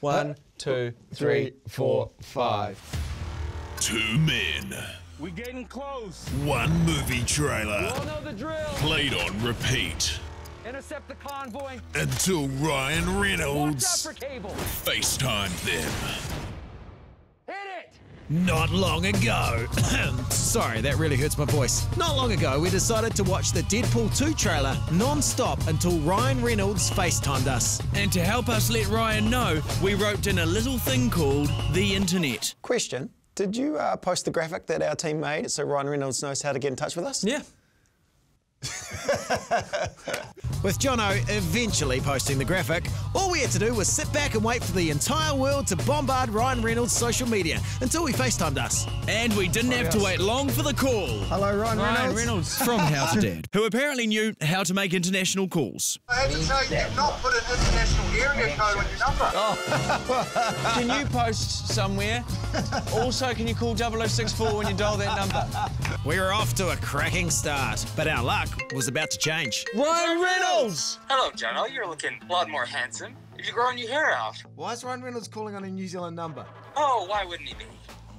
One, two, three, four, five. Two men. We're getting close. One movie trailer. We all know the drill. Played on repeat. Intercept the convoy. Until Ryan Reynolds FaceTimed them. Not long ago, sorry, that really hurts my voice. Not long ago, we decided to watch the Deadpool 2 trailer non-stop until Ryan Reynolds FaceTimed us. And to help us let Ryan know, we roped in a little thing called the internet. Question, did you post the graphic that our team made so Ryan Reynolds knows how to get in touch with us? Yeah. With Jono eventually posting the graphic, all we had to do was sit back and wait for the entire world to bombard Ryan Reynolds' social media until he FaceTimed us. And we didn't have to wait long for the call. Hello, Ryan Reynolds. From How to Dad, who apparently knew how to make international calls. I had to tell you, you've not put an international area code on your number. Oh. Can you post somewhere? Also, can you call 0064 when you dial that number? We were off to a cracking start, but our luck was about to change. Ryan Reynolds! Hello, Jono. You're looking a lot more handsome. You're growing your hair out. Why is Ryan Reynolds calling on a New Zealand number? Oh, why wouldn't he be?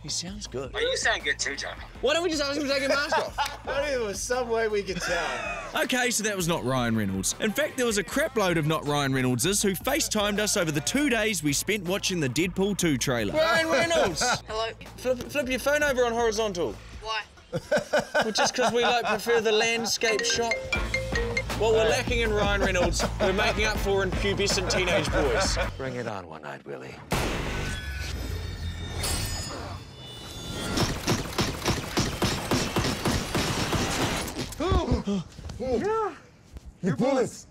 He sounds good. Oh, you sound good too, Jono. Why don't we just ask him to take a mask off? I knew there was some way we could tell. Okay, so that was not Ryan Reynolds. In fact, there was a crap load of not Ryan Reynoldses who FaceTimed us over the 2 days we spent watching the Deadpool 2 trailer. Ryan Reynolds! Hello. Flip your phone over on horizontal. Why? Well, just because we prefer the landscape shot. What we're lacking in Ryan Reynolds, we're making up for in pubescent teenage boys. Bring it on one night, Willie. Oh. Oh. Yeah. Your bullets.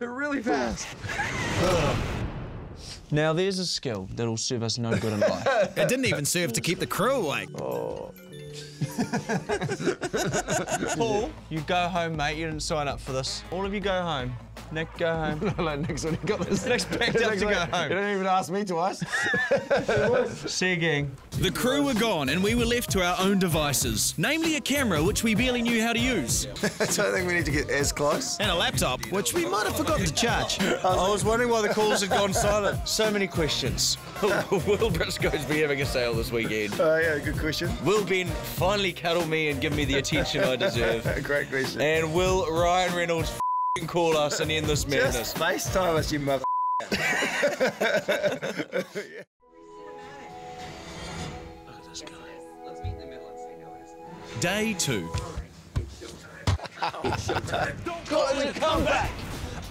They're really fast. Now there's a skill that'll serve us no good in life. It didn't even serve to keep the crew awake. Oh. Paul, you go home, mate. You didn't sign up for this. All of you go home. Nick, go home. No, Nick's already got this. Nick's packed up to go home. You don't even ask me twice. See again. The crew were gone and we were left to our own devices, namely a camera which we barely knew how to use. I don't think we need to get as close. And a laptop, which we might have forgotten to charge. I was wondering why the calls had gone silent. So many questions. Will Briscoe's be having a sale this weekend? Oh, yeah, good question. Will Ben finally cuddle me and give me the attention I deserve? Great question. And will Ryan Reynolds call us and end this madness? Just FaceTime us, you mother. Look at this guy. Let's meet in the middle and see how it is. Day two. Don't call it a comeback.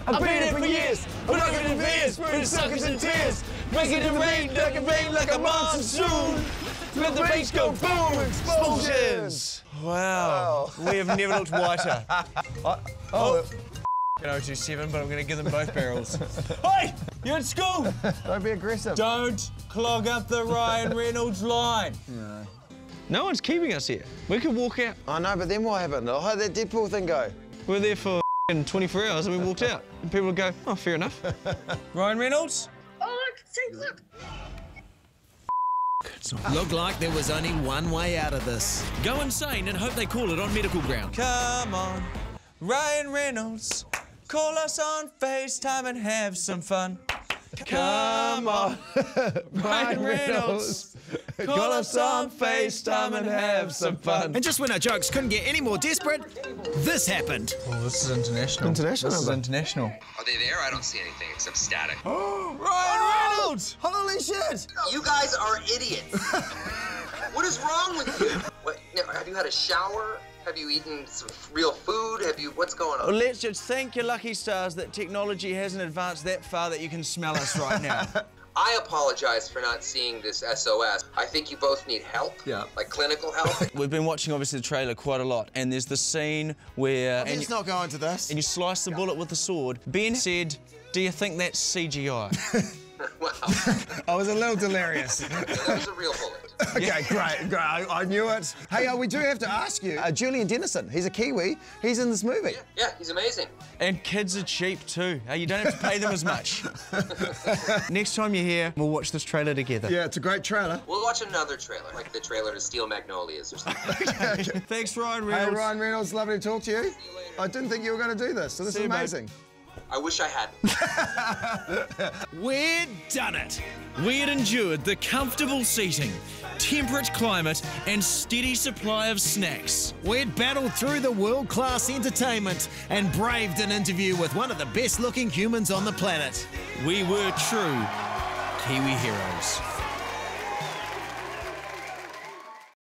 I've been here for years. We're not going to be here. We're in suckers and tears. Making it rain like a monsoon. Let the beach go boom! Explosions. Wow. We have never looked whiter. Oh. 027, but I'm going to give them both barrels. Hey! You're in school! Don't be aggressive. Don't clog up the Ryan Reynolds line. No. No one's keeping us here. We could walk out. I know, but then what happened? How'd that Deadpool thing go? We were there for 24 hours and we walked out. And people would go, oh, fair enough. Ryan Reynolds? Oh, look! Looked like there was only one way out of this. Go insane and hope they call it on medical ground. Come on, Ryan Reynolds. Call us on FaceTime and have some fun. Come on, Ryan Reynolds. Call us on FaceTime and have some fun. And just when our jokes couldn't get any more desperate, this happened. Oh, this is international. International? This is international. Are they there? I don't see anything except static. Oh, Ryan Reynolds! Holy shit! You guys are idiots. What is wrong with you? What, have you had a shower? Have you eaten some real food? Have you... What's going on? Well, let's just thank your lucky stars that technology hasn't advanced that far that you can smell us right now. I apologize for not seeing this SOS. I think you both need help. Yeah. Like clinical help. We've been watching, obviously, the trailer quite a lot, and there's the scene where... Let's not go into this. And you slice the bullet with the sword. Ben said, do you think that's CGI? Wow. I was a little delirious. Yeah, that was a real bullet. Okay, great. I knew it. Hey, we do have to ask you. Julian Dennison, he's a Kiwi. He's in this movie. Yeah, he's amazing. And kids are cheap too. You don't have to pay them as much. Next time you're here, we'll watch this trailer together. Yeah, it's a great trailer. We'll watch another trailer, like the trailer to Steel Magnolias or something. Okay. Thanks, Ryan Reynolds. Hey, Ryan Reynolds, lovely to talk to you. I didn't think you were going to do this, so this is amazing. Mate. I wish I had. We'd done it. We had endured the comfortable seating, temperate climate, and steady supply of snacks. We'd battled through the world-class entertainment and braved an interview with one of the best-looking humans on the planet. We were true Kiwi heroes.